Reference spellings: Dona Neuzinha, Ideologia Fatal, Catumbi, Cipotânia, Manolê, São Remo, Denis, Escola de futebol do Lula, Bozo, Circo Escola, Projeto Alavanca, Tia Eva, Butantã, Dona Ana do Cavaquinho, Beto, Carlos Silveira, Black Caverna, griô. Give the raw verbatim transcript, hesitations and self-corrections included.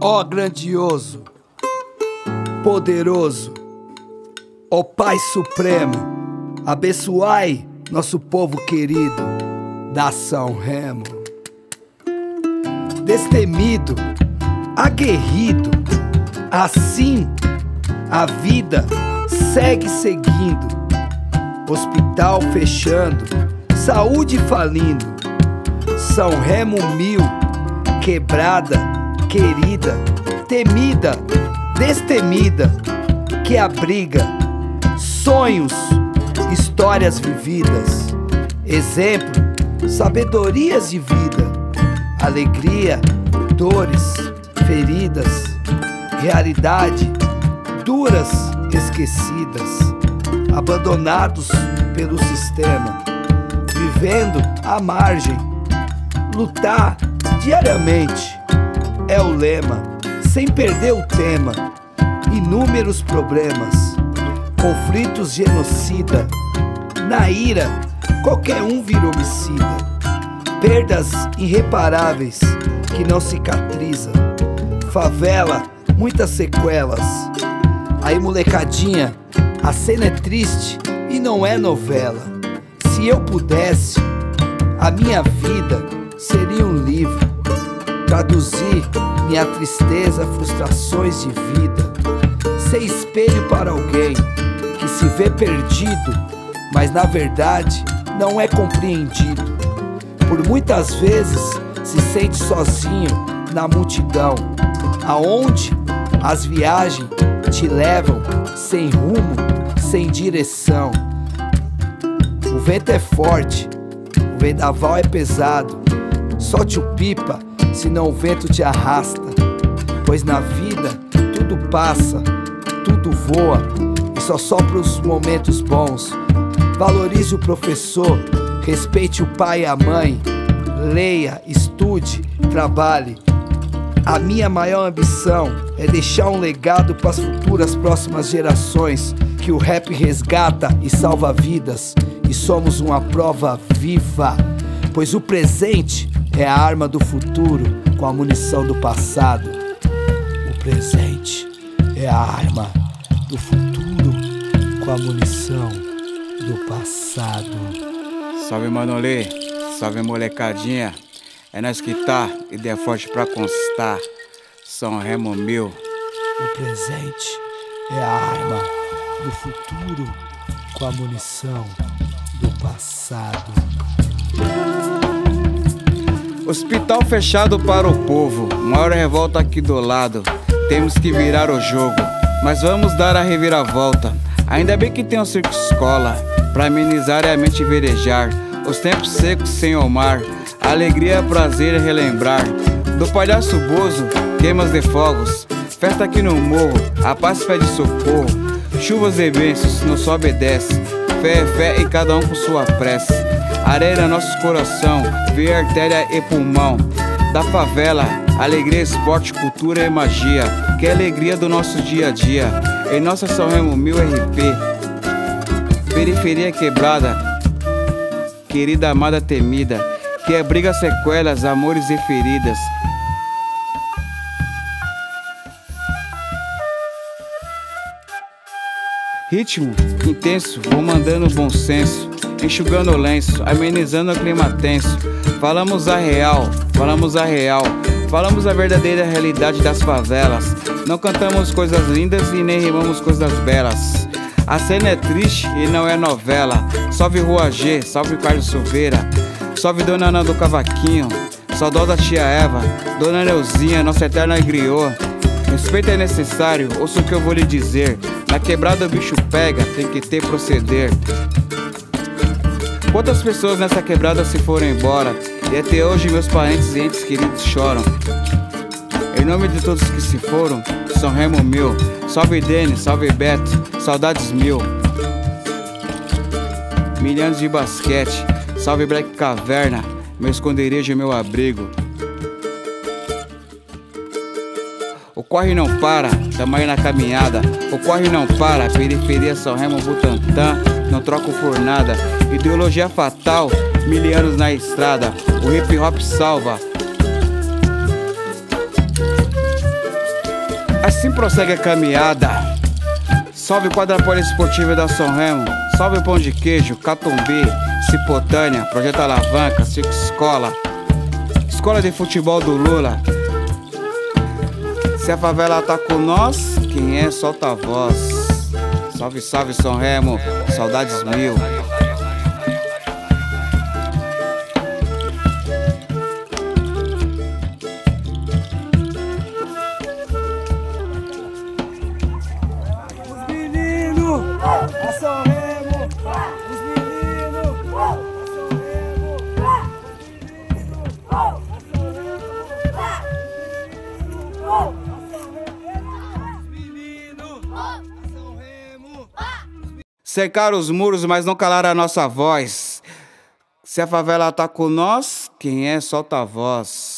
Ó grandioso, poderoso, ó Pai Supremo, abençoai nosso povo querido da São Remo. Destemido, aguerrido, assim a vida segue seguindo. Hospital fechando, saúde falindo. São Remo mil, quebrada, querida, temida, destemida, que abriga sonhos, histórias vividas, exemplo, sabedorias de vida, alegria, dores, feridas, realidade, duras, esquecidas, abandonados pelo sistema, vivendo à margem, lutar diariamente é o lema, sem perder o tema, inúmeros problemas, conflitos genocida, na ira, qualquer um vira homicida, perdas irreparáveis que não cicatriza, favela, muitas sequelas. Aí molecadinha, a cena é triste e não é novela. Se eu pudesse, a minha vida seria um livro, traduzir minha tristeza, frustrações de vida, ser espelho para alguém que se vê perdido, mas na verdade não é compreendido. Por muitas vezes se sente sozinho na multidão, aonde as viagens te levam sem rumo, sem direção. O vento é forte, o vendaval é pesado, solte o pipa, senão o vento te arrasta. Pois na vida tudo passa, tudo voa, e só sopra os momentos bons. Valorize o professor, respeite o pai e a mãe, leia, estude, trabalhe. A minha maior ambição é deixar um legado para as futuras próximas gerações, que o rap resgata e salva vidas, e somos uma prova viva, pois o presente é a arma do futuro com a munição do passado. O presente é a arma do futuro com a munição do passado. Salve Manolê, salve molecadinha, é nós que tá, ideia forte pra constar, São Remo mil. O presente é a arma do futuro com a munição do passado. Hospital fechado para o povo, maior revolta aqui do lado, temos que virar o jogo, mas vamos dar a reviravolta, ainda bem que tem um circo escola, pra amenizar é a mente verejar, os tempos secos sem o mar, alegria, prazer relembrar, do palhaço Bozo, queimas de fogos, festa aqui no morro, a paz pede socorro, chuvas e bênçãos, não sobe e desce, fé é fé e cada um com sua prece, areia nosso coração, vê artéria e pulmão, da favela, alegria, esporte, cultura e magia, que é alegria do nosso dia a dia, em nossa São Remo mil R P, periferia quebrada, querida, amada, temida, que abriga sequelas, amores e feridas. Ritmo intenso, vou mandando bom senso, enxugando o lenço, amenizando o clima tenso. Falamos a real, falamos a real, falamos a verdadeira realidade das favelas. Não cantamos coisas lindas e nem rimamos coisas belas. A cena é triste e não é novela. Salve Rua G, salve Carlos Silveira, salve Dona Ana do Cavaquinho, saudosa Tia Eva, Dona Neuzinha, nossa eterna griô. Respeito é necessário, ouça o que eu vou lhe dizer. Na quebrada o bicho pega, tem que ter proceder. Quantas pessoas nessa quebrada se foram embora, e até hoje meus parentes e entes queridos choram. Em nome de todos que se foram, São Remo mil. Salve Denis, salve Beto, saudades mil. Milhares de basquete, salve Black Caverna, meu esconderijo e meu abrigo. O corre não para, tamo aí na caminhada. O corre não para, periferia São Remo, Butantã, não troco por nada. Ideologia fatal, mil anos na estrada, o hip hop salva. Assim prossegue a caminhada. Salve quadra poliesportiva da São Remo. Salve pão de queijo, Catumbi, Cipotânia, Projeto Alavanca, Circo Escola, Escola de Futebol do Lula. Se a favela tá com nós, quem é solta a voz. Salve, salve São Remo, saudades mil. Cercaram os muros, mas não calaram a nossa voz. Se a favela tá com nós, quem é solta a voz.